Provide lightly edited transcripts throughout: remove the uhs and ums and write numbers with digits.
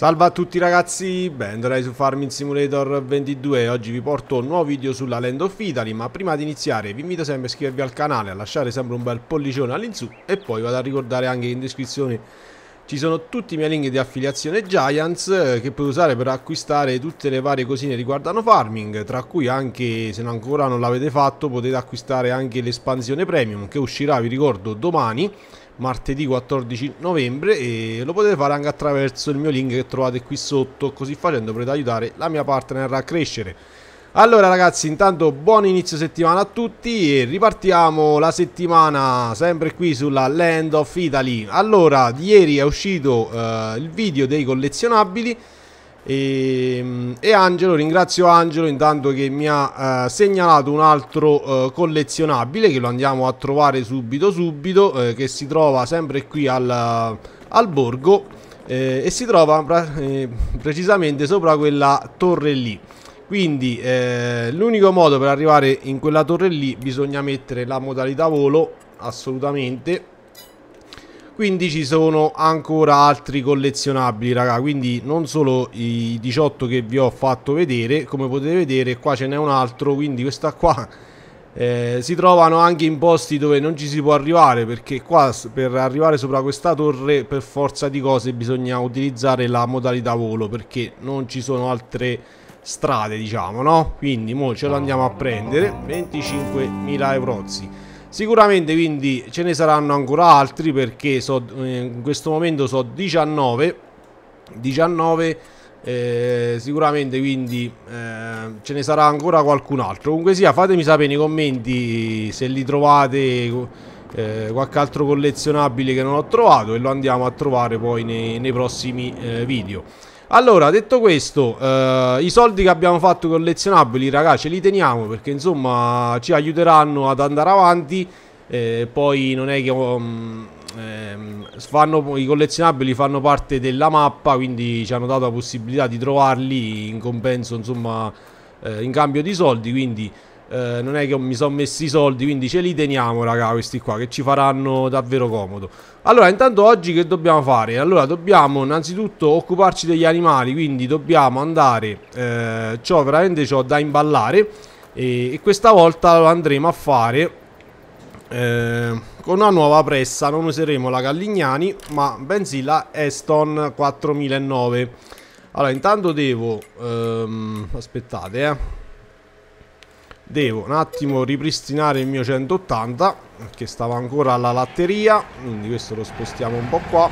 Salve a tutti ragazzi, bentornati su Farming Simulator 22. Oggi vi porto un nuovo video sulla Land of Italy, ma prima di iniziare vi invito sempre a iscrivervi al canale, a lasciare sempre un bel pollicione all'insù e poi vado a ricordare anche che in descrizione ci sono tutti i miei link di affiliazione Giants che potete usare per acquistare tutte le varie cosine riguardano farming, tra cui anche, se ancora non l'avete fatto, potete acquistare anche l'espansione premium che uscirà, vi ricordo, domani martedì 14 novembre e lo potete fare anche attraverso il mio link che trovate qui sotto, così facendo potete aiutare la mia partner a crescere. Allora ragazzi, intanto buon inizio settimana a tutti e ripartiamo la settimana sempre qui sulla Land of Italy. Allora, ieri è uscito il video dei collezionabili e Angelo, ringrazio Angelo intanto che mi ha segnalato un altro collezionabile che lo andiamo a trovare subito, che si trova sempre qui al borgo e si trova precisamente sopra quella torre lì. Quindi l'unico modo per arrivare in quella torre lì, bisogna mettere la modalità volo assolutamente. Quindi ci sono ancora altri collezionabili, raga, quindi non solo i 18 che vi ho fatto vedere, come potete vedere qua ce n'è un altro, quindi questa qua si trovano anche in posti dove non ci si può arrivare, perché qua per arrivare sopra questa torre per forza di cose bisogna utilizzare la modalità volo, perché non ci sono altre strade, diciamo, no? Quindi mo ce lo andiamo a prendere, 25.000 eurozzi. Sicuramente quindi ce ne saranno ancora altri, perché in questo momento so 19, sicuramente quindi ce ne sarà ancora qualcun altro. Comunque sia, fatemi sapere nei commenti se li trovate qualche altro collezionabile che non ho trovato e lo andiamo a trovare poi nei prossimi video. Allora, detto questo, i soldi che abbiamo fatto collezionabili, raga, ce li teniamo perché insomma ci aiuteranno ad andare avanti. Poi non è che i collezionabili fanno parte della mappa, quindi ci hanno dato la possibilità di trovarli in compenso, insomma, in cambio di soldi. Quindi non è che mi sono messi i soldi, quindi ce li teniamo, raga, questi qua che ci faranno davvero comodo. Allora, intanto oggi che dobbiamo fare? Allora, dobbiamo innanzitutto occuparci degli animali, quindi dobbiamo andare, c'ho veramente da imballare e questa volta lo andremo a fare con una nuova pressa. Non useremo la Gallignani, ma bensì la Hesston 4009. Allora, intanto devo aspettate, devo un attimo ripristinare il mio 180 che stava ancora alla latteria, quindi questo lo spostiamo un po' qua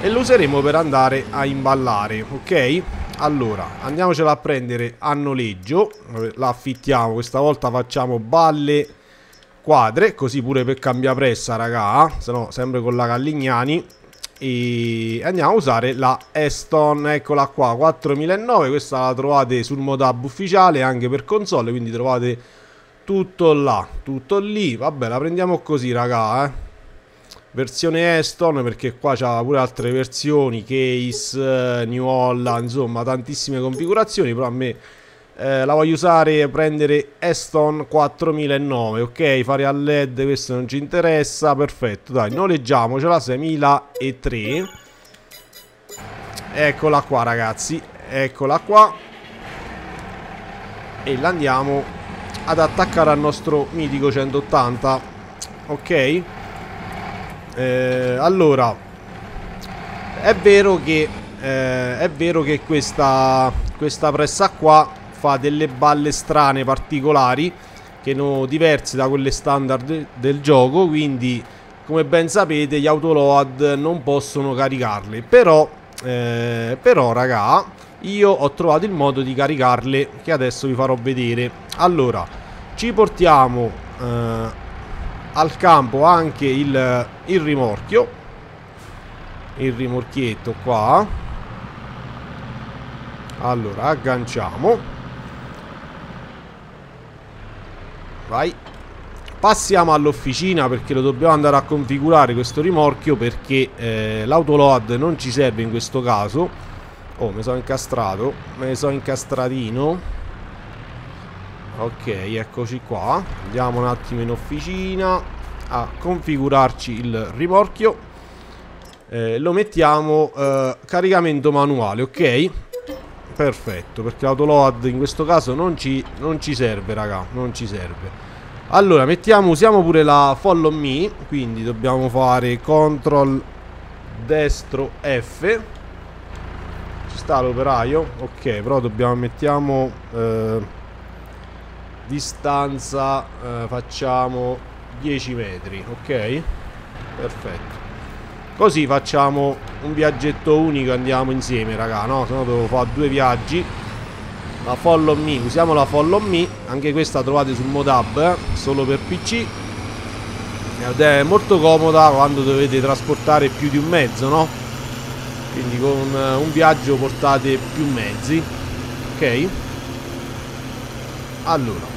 e lo useremo per andare a imballare, ok? Allora, andiamocela a prendere a noleggio, la affittiamo, questa volta facciamo balle quadre, così pure per cambiare pressa, raga, se no sempre con la Gallignani, e andiamo a usare la Hesston, eccola qua, 4009. Questa la trovate sul ModHub ufficiale anche per console, quindi trovate tutto là, tutto lì. Vabbè, la prendiamo così, raga, versione Hesston, perché qua c'ha pure altre versioni, Case, New Holland, insomma tantissime configurazioni, però a me la voglio usare, prendere Hesston 4009, ok? Fare a LED questo non ci interessa, perfetto, dai, noleggiamocela, 6003. Eccola qua ragazzi, eccola qua, e la andiamo ad attaccare al nostro mitico 180, ok? Allora, è vero che questa pressa qua fa delle balle strane, particolari, che sono diverse da quelle standard del gioco, quindi come ben sapete gli autoload non possono caricarle, però raga, io ho trovato il modo di caricarle che adesso vi farò vedere. Allora, ci portiamo al campo anche il rimorchio, il rimorchietto qua. Allora, agganciamo, vai, passiamo all'officina perché lo dobbiamo andare a configurare questo rimorchio, perché l'autoload non ci serve in questo caso. Oh, mi sono incastrato, me sono incastratino. Ok, eccoci qua, andiamo un attimo in officina a configurarci il rimorchio. lo mettiamo caricamento manuale, ok? Perfetto, perché l'autoload in questo caso non ci serve, raga, non ci serve. Allora, usiamo pure la follow me, quindi dobbiamo fare control destro F. Ci sta l'operaio, ok, però dobbiamo distanza, facciamo 10 metri, ok? Perfetto. Così facciamo un viaggetto unico, andiamo insieme, raga, no? Se no devo fare due viaggi. La follow me, usiamo la follow me, anche questa trovate su ModHub, solo per PC. Ed è molto comoda quando dovete trasportare più di un mezzo, no? Quindi con un viaggio portate più mezzi, ok? Allora,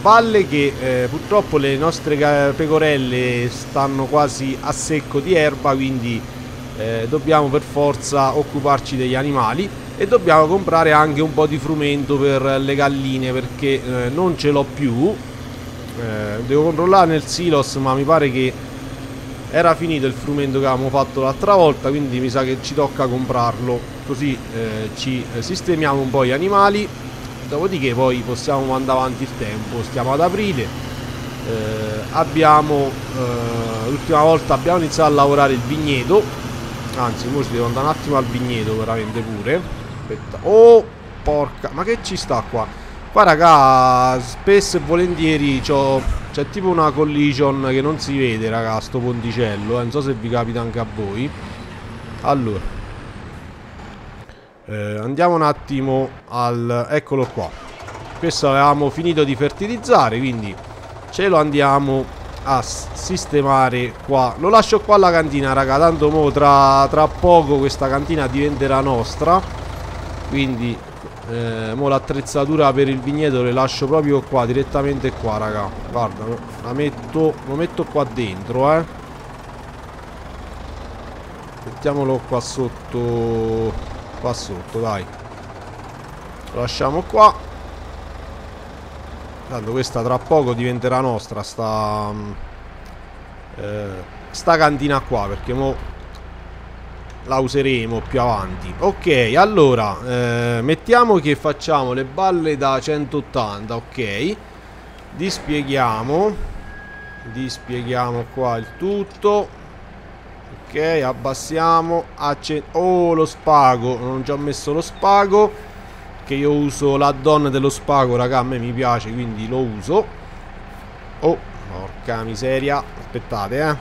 valle che purtroppo le nostre pecorelle stanno quasi a secco di erba, quindi dobbiamo per forza occuparci degli animali e dobbiamo comprare anche un po' di frumento per le galline, perché non ce l'ho più. Devo controllare nel silos, ma mi pare che era finito il frumento che avevamo fatto l'altra volta, quindi mi sa che ci tocca comprarlo, così ci sistemiamo un po' gli animali, dopodiché poi possiamo andare avanti il tempo. Stiamo ad aprile, l'ultima volta abbiamo iniziato a lavorare il vigneto, anzi ora ci devo andare un attimo al vigneto veramente pure. Aspetta. Oh porca, ma che ci sta qua? Qua raga, spesso e volentieri c'è tipo una collision che non si vede, raga, sto ponticello, non so se vi capita anche a voi. Allora, andiamo un attimo al... eccolo qua. Questo avevamo finito di fertilizzare, quindi ce lo andiamo a sistemare qua. Lo lascio qua alla cantina, raga, tanto mo tra poco questa cantina diventerà nostra, quindi mo l'attrezzatura per il vigneto le lascio proprio qua, direttamente qua, raga. Guarda, lo metto qua dentro, mettiamolo qua sotto, dai, lo lasciamo qua. Tanto questa tra poco diventerà nostra, sta cantina qua, perché mo la useremo più avanti. Ok, allora mettiamo che facciamo le balle da 180, ok. Dispieghiamo qua il tutto, ok, abbassiamo. Oh, lo spago, non ci ho messo lo spago, che io uso l'addon dello spago, raga, a me mi piace, quindi lo uso. Oh, porca miseria, aspettate,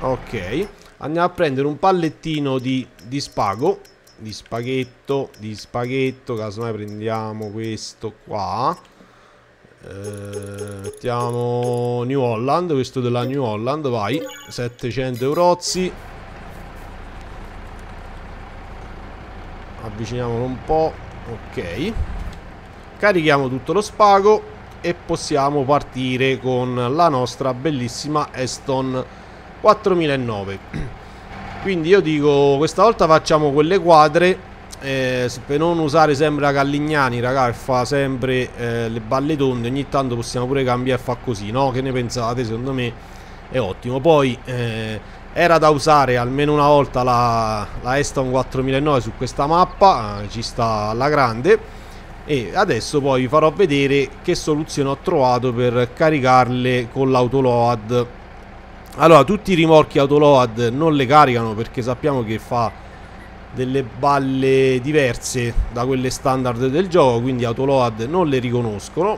ok, andiamo a prendere un pallettino di spaghetto, casomai prendiamo questo qua, mettiamo New Holland, questo della New Holland, vai, 700 eurozzi. Avviciniamolo un po', ok, carichiamo tutto lo spago e possiamo partire con la nostra bellissima Hesston 4009. Quindi io dico, questa volta facciamo quelle quadre, per non usare sempre la Gallignani, raga, che fa sempre le balle tonde. Ogni tanto possiamo pure cambiare e fa così, no? Che ne pensate? Secondo me è ottimo. Poi era da usare almeno una volta la Hesston 4009 su questa mappa, ci sta alla grande. E adesso poi vi farò vedere che soluzione ho trovato per caricarle con l'autoload. Allora, tutti i rimorchi autoload non le caricano, perché sappiamo che fa delle balle diverse da quelle standard del gioco, quindi autoload non le riconoscono.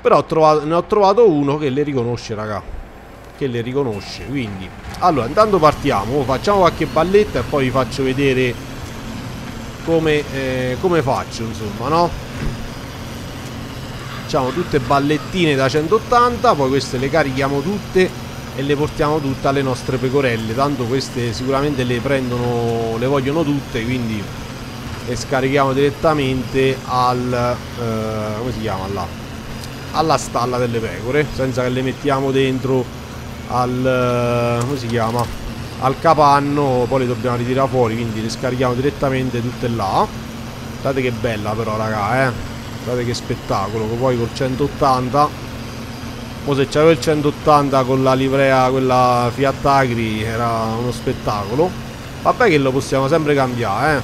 Però ne ho trovato uno che le riconosce, raga, quindi allora intanto partiamo, facciamo qualche balletta e poi vi faccio vedere come faccio, insomma, no? Facciamo tutte ballettine da 180, poi queste le carichiamo tutte e le portiamo tutte alle nostre pecorelle, tanto queste sicuramente le vogliono tutte, quindi le scarichiamo direttamente come si chiama là? Alla stalla delle pecore, senza che le mettiamo dentro come si chiama? Al capanno, poi le dobbiamo ritirare fuori, quindi le scarichiamo direttamente tutte là. Guardate che bella però, raga, guardate che spettacolo, poi col 180 Mo se c'avevo il 180 con la livrea quella Fiat Agri era uno spettacolo. Vabbè che lo possiamo sempre cambiare,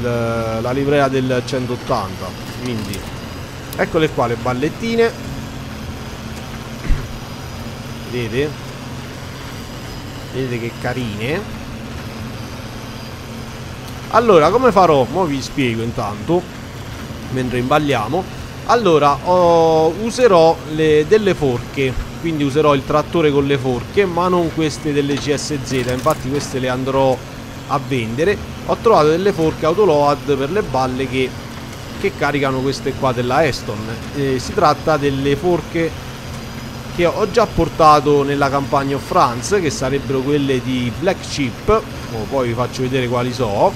la livrea del 180. Quindi eccole qua le ballettine, vedete? Vedete che carine. Allora come farò? Mo vi spiego intanto mentre imballiamo. Allora userò delle forche, quindi userò il trattore con le forche, ma non queste delle CSZ, infatti queste le andrò a vendere. Ho trovato delle forche autoload per le balle che caricano queste qua della Hesston. Si tratta delle forche che ho già portato nella campagna of France, che sarebbero quelle di Black Chip, poi vi faccio vedere quali so.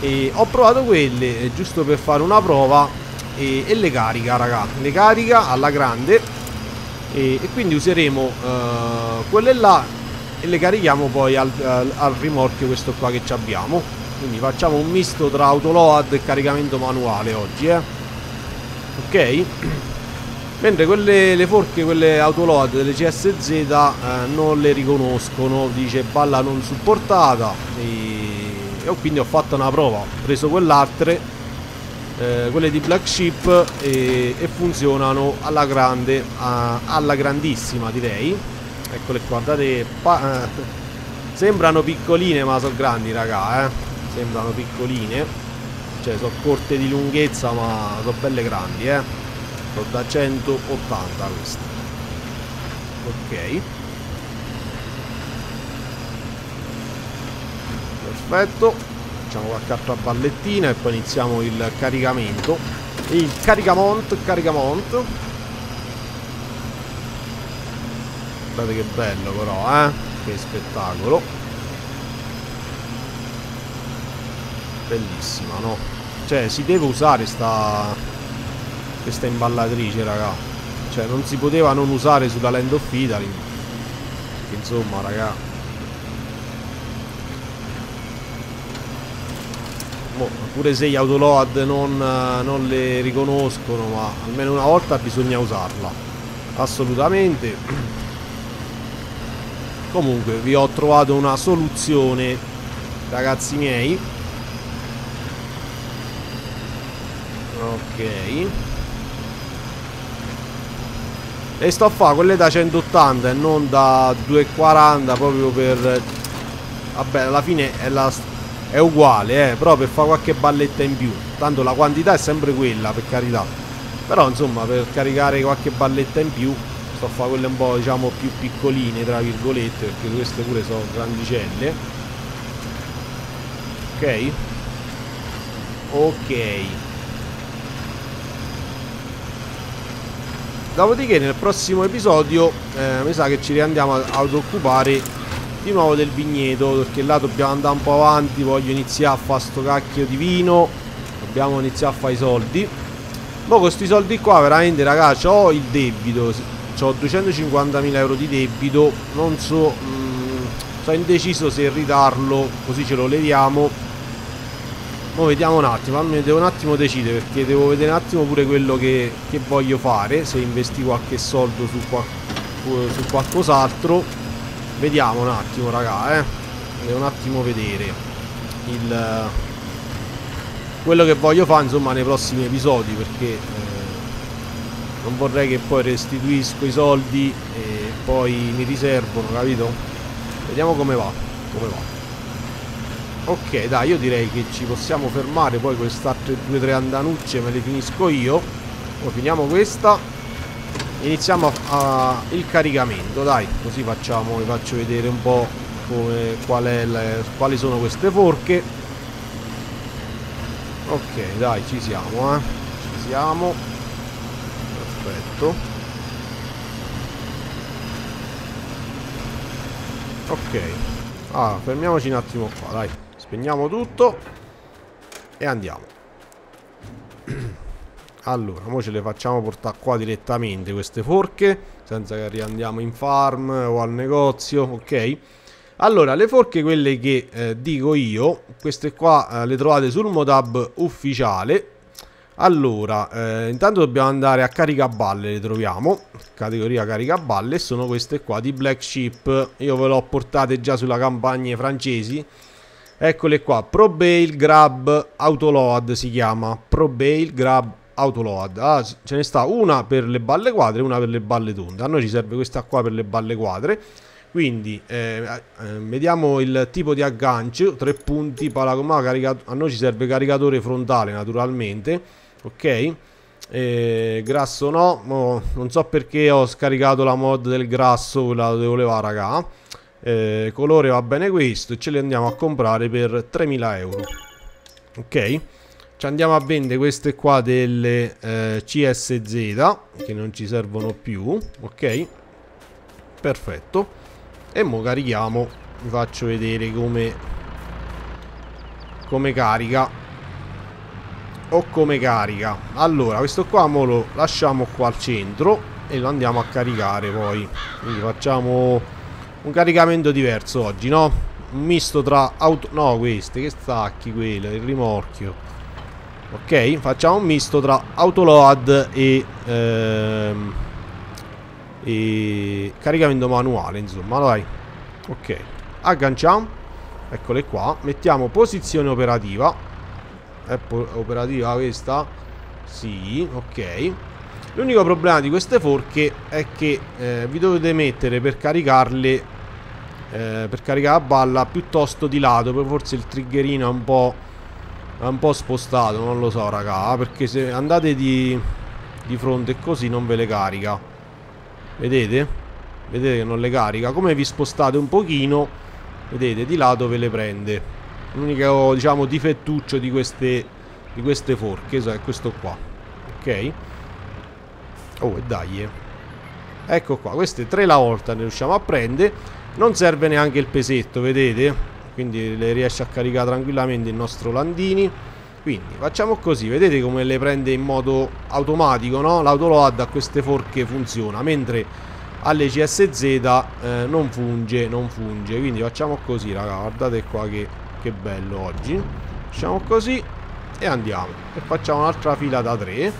E ho provato quelle giusto per fare una prova e le carica, raga, le carica alla grande, e quindi useremo quelle là e le carichiamo poi al rimorchio questo qua che abbiamo. Quindi facciamo un misto tra autoload e caricamento manuale oggi, ok? Mentre le forche, quelle autoload delle CSZ non le riconoscono, dice balla non supportata, e quindi ho fatto una prova, ho preso quell'altre, quelle di Black Sheep, e funzionano alla grande, alla grandissima direi. Eccole qua, guardate, sembrano piccoline ma sono grandi, raga, sembrano piccoline, cioè sono corte di lunghezza ma sono belle grandi, sono da 180 queste, ok, perfetto. Facciamo qualche altra ballettina e poi iniziamo il caricamento. Il caricamont. Guardate che bello però, che spettacolo. Bellissima, no? Cioè si deve usare questa imballatrice, raga. Cioè non si poteva non usare sulla Land of Italy. Insomma, raga, pure se gli autoload non le riconoscono, ma almeno una volta bisogna usarla assolutamente. Comunque vi ho trovato una soluzione, ragazzi miei, ok, e sto a fare quelle da 180 e non da 240 proprio per, vabbè, alla fine è uguale, però per fare qualche balletta in più, tanto la quantità è sempre quella, per carità, però insomma per caricare qualche balletta in più sto a fare quelle un po', diciamo, più piccoline tra virgolette, perché queste pure sono grandicelle, ok? Ok, dopodiché nel prossimo episodio mi sa che ci riandiamo ad occupare di nuovo del vigneto, perché là dobbiamo andare un po' avanti. Voglio iniziare a fare sto cacchio di vino, dobbiamo iniziare a fare i soldi. Mo con sti soldi qua veramente, raga, ho il debito, ho 250.000 euro di debito, non so, sto indeciso se ridarlo, così ce lo leviamo. Mo vediamo un attimo, devo un attimo decidere, perché devo vedere un attimo pure quello che voglio fare, se investi qualche soldo su qualcos'altro. Vediamo un attimo, raga, devo un attimo vedere quello che voglio fare, insomma, nei prossimi episodi, perché non vorrei che poi restituisco i soldi e poi mi riservano, capito? Vediamo come va, come va. Ok, dai, io direi che ci possiamo fermare, poi queste altre 2-3 andanucce me le finisco io. Poi finiamo questa, iniziamo il caricamento, dai, così vi faccio vedere un po' quali sono queste forche. Ok, dai, ci siamo, ci siamo, perfetto. Ok, fermiamoci un attimo qua, dai, spegniamo tutto e andiamo. Allora, ora ce le facciamo portare qua direttamente queste forche, senza che riandiamo in farm o al negozio, ok? Allora, le forche, quelle che dico io, queste qua le trovate sul ModHub ufficiale. Allora, intanto dobbiamo andare a caricaballe, le troviamo. categoria caricaballe, sono queste qua di Black Chip. Io ve le ho portate già sulla campagna francesi, eccole qua, Pro Bail Grab Autoload, si chiama Pro Bail Grab Autoload. Ah, ce ne sta una per le balle quadre e una per le balle tonde. A noi ci serve questa qua per le balle quadre, quindi vediamo il tipo di aggancio, 3 punti, palacoma, a noi ci serve caricatore frontale naturalmente, ok. Grasso no, non so perché ho scaricato la mod del grasso, quella dove voleva, raga. Colore va bene questo, e ce li andiamo a comprare per 3000 euro, ok. Ci andiamo a vendere queste qua delle CSZ che non ci servono più, ok, perfetto. E mo carichiamo, vi faccio vedere come carica. Allora questo qua mo lo lasciamo qua al centro e lo andiamo a caricare poi, quindi facciamo un caricamento diverso oggi, no? Un misto tra auto, no, queste che stacchi, quello, il rimorchio, ok, facciamo un misto tra autoload e caricamento manuale, insomma, dai, ok. Agganciamo, eccole qua, mettiamo posizione operativa. È operativa questa? Sì, ok. L'unico problema di queste forche è che vi dovete mettere per caricarle, per caricare la balla piuttosto di lato, poi forse il triggerino è un po' spostato, non lo so raga, perché se andate di fronte così non ve le carica, vedete? Vedete che non le carica, come vi spostate un pochino, vedete, di lato ve le prende. L'unico, diciamo, difettuccio di queste forche è questo qua, ok. Oh, e dai, ecco qua, queste 3 la volta ne riusciamo a prendere. Non serve neanche il pesetto, vedete, quindi le riesce a caricare tranquillamente il nostro Landini. Quindi facciamo così, vedete come le prende in modo automatico, no? L'autoload a queste forche funziona, mentre alle CSZ non funge. Quindi facciamo così raga, guardate qua che bello oggi. Facciamo così e andiamo, e facciamo un'altra fila da 3,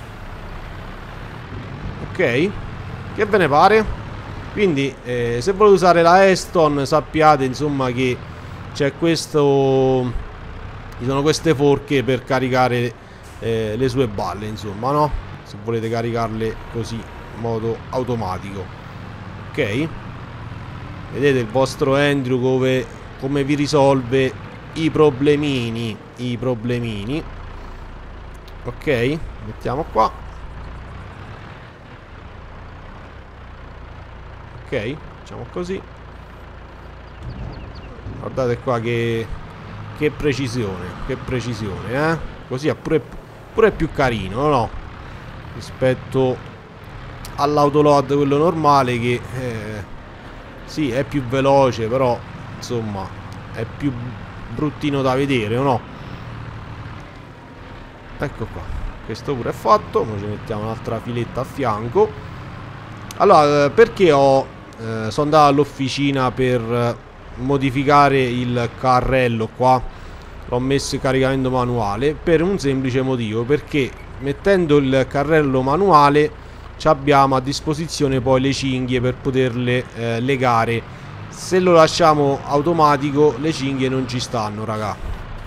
ok, che ve ne pare? Quindi se volete usare la Hesston sappiate insomma che c'è questo, ci sono queste forche per caricare le sue balle, insomma, no? Se volete caricarle così in modo automatico, ok. Vedete il vostro Andrew come vi risolve i problemini, ok. Mettiamo qua, ok, facciamo così, guardate qua che precisione, eh? Così è pure più carino, no? Rispetto all'autoload quello normale che sì, è più veloce, però insomma è più bruttino da vedere, o no? Ecco qua, questo pure è fatto. Poi ci mettiamo un'altra filetta a fianco. Allora, perché sono andato all'officina per modificare il carrello qua, l'ho messo in caricamento manuale, per un semplice motivo, perché mettendo il carrello manuale ci abbiamo a disposizione poi le cinghie per poterle legare. Se lo lasciamo automatico le cinghie non ci stanno raga,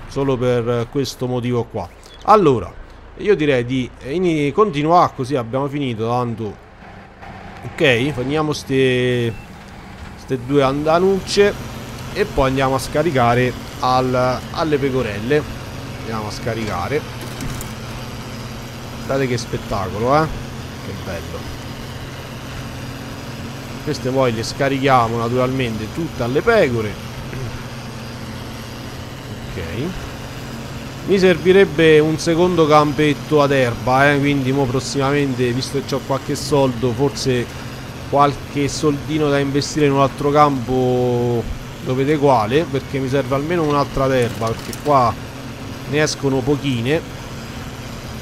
solo per questo motivo qua. Allora io direi di continuare così, abbiamo finito tanto, ok. Facciamo ste due andanucce e poi andiamo a scaricare alle pecorelle. Andiamo a scaricare, guardate che spettacolo, che bello. Queste poi le scarichiamo naturalmente tutte alle pecore, ok. Mi servirebbe un secondo campetto ad erba, quindi mo prossimamente, visto che ho qualche soldo, forse qualche soldino da investire in un altro campo, dovete quale, perché mi serve almeno un'altra d'erba, perché qua ne escono pochine.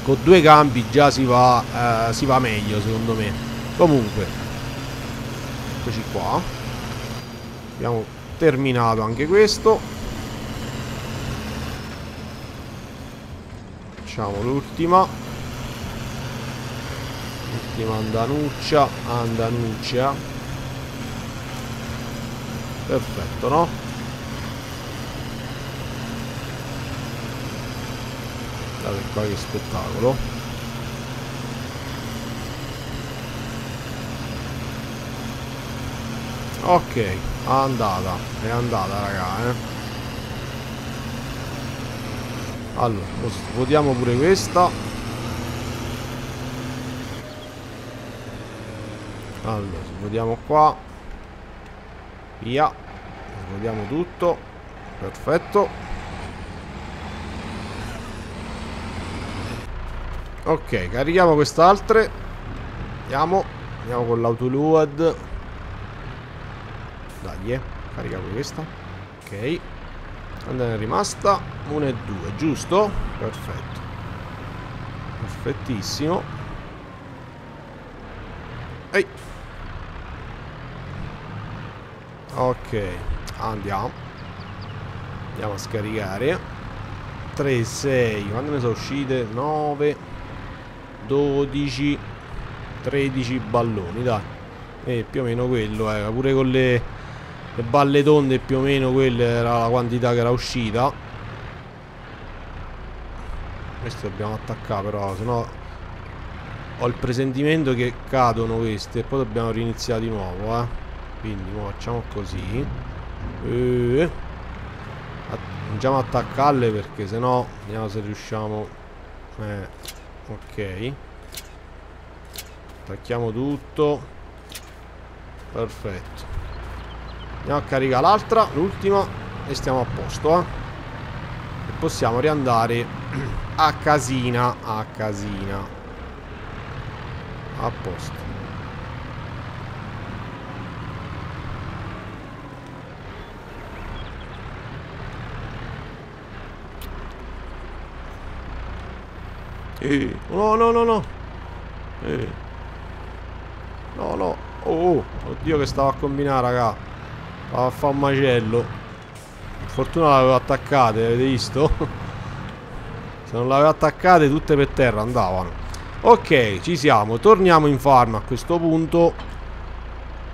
Con 2 campi già si va meglio secondo me. Comunque qua abbiamo terminato anche questo, facciamo l'ultima, ok, attimo, andanuccia, andanuccia. Perfetto, no? Guardate qua che spettacolo. Ok, andata, è andata raga, eh. Allora, votiamo pure questa. Allora, votiamo qua. Via. Votiamo tutto. Perfetto. Ok, carichiamo quest'altre. Andiamo. Andiamo con l'autoload. Dai, carichiamo questa. Ok. Andiamo, è rimasta 1 e 2, giusto? Perfetto. Perfettissimo. Ehi. Ok, andiamo. Andiamo a scaricare. 3, 6. Quando ne sono uscite? 9, 12, 13 balloni, dai. E più o meno quello, pure con le balle tonde più o meno quella era la quantità che era uscita. Queste dobbiamo attaccare però, sennò ho il presentimento che cadono queste e poi dobbiamo riniziare di nuovo, eh. Quindi facciamo così. Andiamo ad attaccarle perché sennò vediamo se riusciamo. Ok. Attacchiamo tutto. Perfetto. Andiamo a caricare l'altra, l'ultima, e stiamo a posto, eh. E possiamo riandare a casina, a casina. A posto. No, no, no, no. No, no. Oh, oddio che stavo a combinare, raga. A fa un macello. Per fortuna l'avevo attaccate, avete visto? Se non l'avevo attaccate tutte per terra andavano. Ok, ci siamo. Torniamo in farm a questo punto.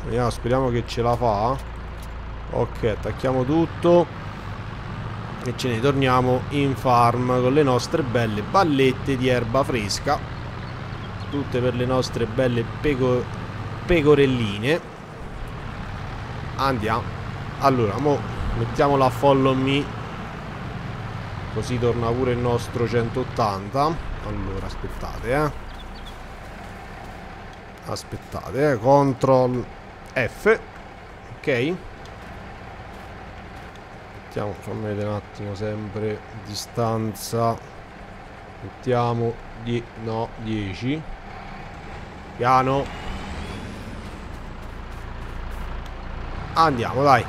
Vediamo, speriamo che ce la fa. Ok, attacchiamo tutto. E ce ne torniamo in farm con le nostre belle ballette di erba fresca. Tutte per le nostre belle pecorelline. Andiamo. Allora, mo mettiamo la follow me. Così torna pure il nostro 180. Allora, aspettate, eh. Aspettate, eh. Control F. Ok. Mettiamo, fammi vedere un attimo sempre. Distanza. Mettiamo no, 10. Piano. Andiamo, dai.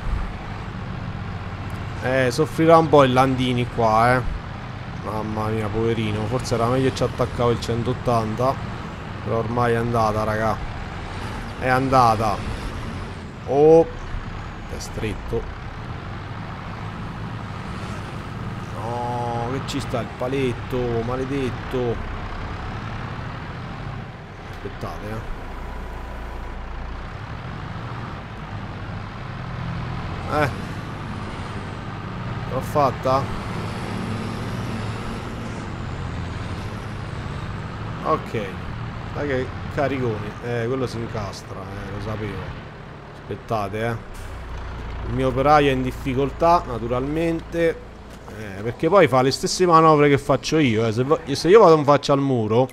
Soffrirà un po' il Landini qua, eh. Mamma mia, poverino. Forse era meglio che ci attaccavo il 180. Però ormai è andata, raga. È andata. Oh. È stretto. No, che ci sta il paletto, maledetto. Aspettate, eh. L'ho fatta. Ok. Dai che cariconi. Quello si incastra, lo sapevo. Aspettate, eh. Il mio operaio è in difficoltà, naturalmente. Perché poi fa le stesse manovre che faccio io, eh. Se io vado in faccia al muro,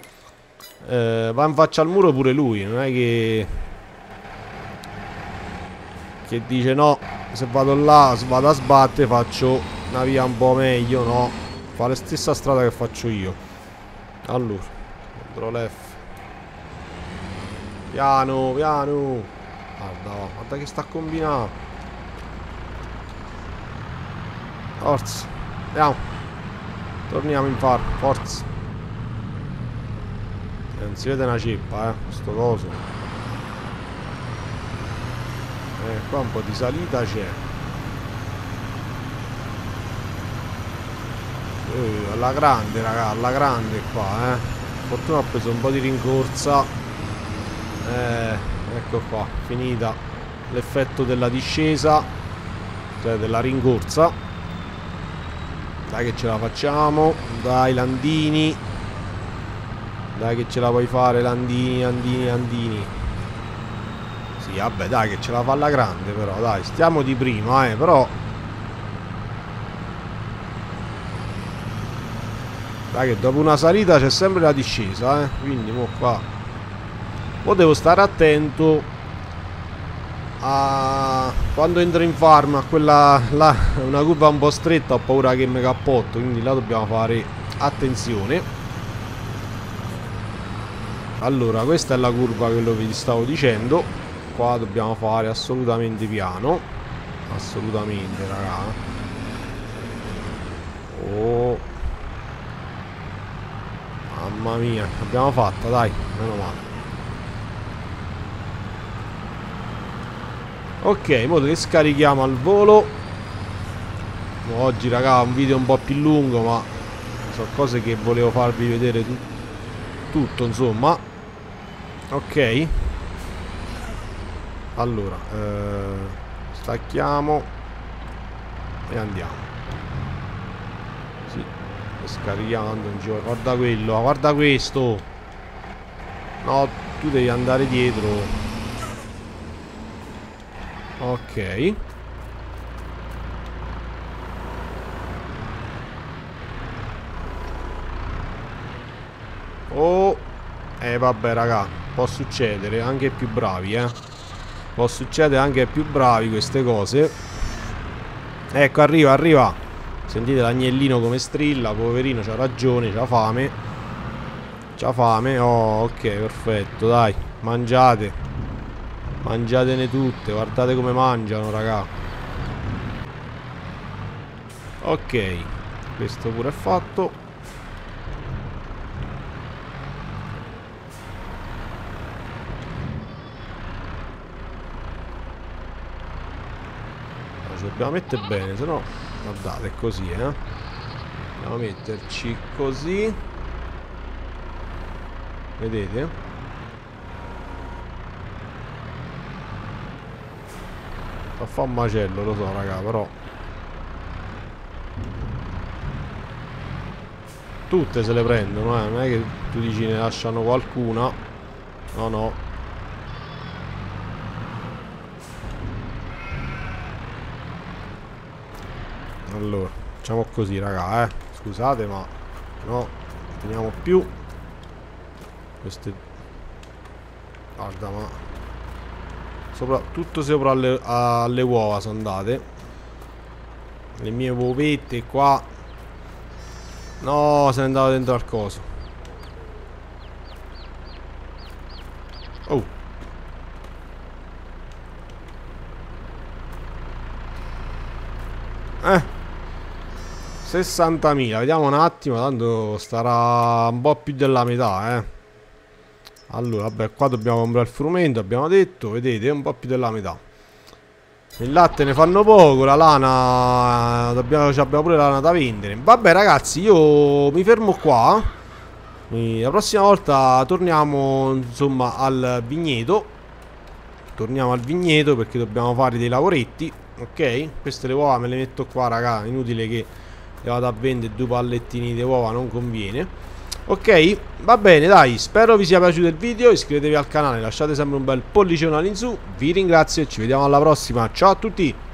va in faccia al muro pure lui. Non è che dice no. Se vado là, vado a sbattere, faccio una via un po' meglio, no? Fa la stessa strada che faccio io. Allora, Ctrl F. Piano, piano. Guarda, guarda che sta a combinare. Forza. Andiamo. Torniamo in parco, forza. Non si vede una ceppa, questo coso. Qua un po' di salita c'è. Alla grande, raga, alla grande qua, eh. Fortuna ho preso un po' di rincorsa. Ecco qua, finita l'effetto della discesa, cioè della rincorsa. Dai che ce la facciamo, dai Landini, dai che ce la puoi fare Landini, Landini, Landini. Sì, vabbè, dai che ce la fa alla grande, però dai, stiamo di prima, però dai che dopo una salita c'è sempre la discesa, quindi mo qua mo devo stare attento a quando entro in farm, a quella là, una curva un po' stretta, ho paura che mi cappotto, quindi là dobbiamo fare attenzione. Allora, questa è la curva che vi stavo dicendo, qua dobbiamo fare assolutamente piano, assolutamente, raga. Oh, mamma mia, l'abbiamo fatta, dai, meno male. Ok, mo le scarichiamo al volo. Oggi, raga, un video un po' più lungo, ma sono cose che volevo farvi vedere tutto, insomma. Ok. Allora, stacchiamo e andiamo. Scaricando in giro, guarda quello, guarda questo. No, tu devi andare dietro. Ok. Oh, vabbè, raga, può succedere anche più bravi, può succedere anche più bravi queste cose. Ecco, arriva, arriva. Sentite l'agnellino come strilla, poverino, c'ha ragione, c'ha fame. C'ha fame, oh, ok, perfetto, dai, mangiate. Mangiatene tutte, guardate come mangiano, raga. Ok, questo pure è fatto. Allora, ci dobbiamo mettere bene, sennò... Guardate, così, andiamo a metterci così. Vedete? Fa fa un macello, lo so, raga, però tutte se le prendono, non è che tu dici ne lasciano qualcuna. No, no. Allora, facciamo così, raga, scusate, ma no, teniamo più queste, guarda, ma soprattutto sopra alle uova sono andate le mie uovette qua. No, se ne andava dentro al coso. Oh, eh, 60.000, vediamo un attimo, tanto starà un po' più della metà, Allora, vabbè, qua dobbiamo comprare il frumento, abbiamo detto, vedete, un po' più della metà. Il latte ne fanno poco, la lana, abbiamo pure la lana da vendere. Vabbè, ragazzi, io mi fermo qua. La prossima volta torniamo, insomma, al vigneto. Torniamo al vigneto perché dobbiamo fare dei lavoretti, ok? Queste le uova me le metto qua, raga, inutile che... vado a vendere due pallettini di uova, non conviene. Ok, va bene, dai, spero vi sia piaciuto il video, iscrivetevi al canale, lasciate sempre un bel pollicione all'insù, vi ringrazio e ci vediamo alla prossima, ciao a tutti.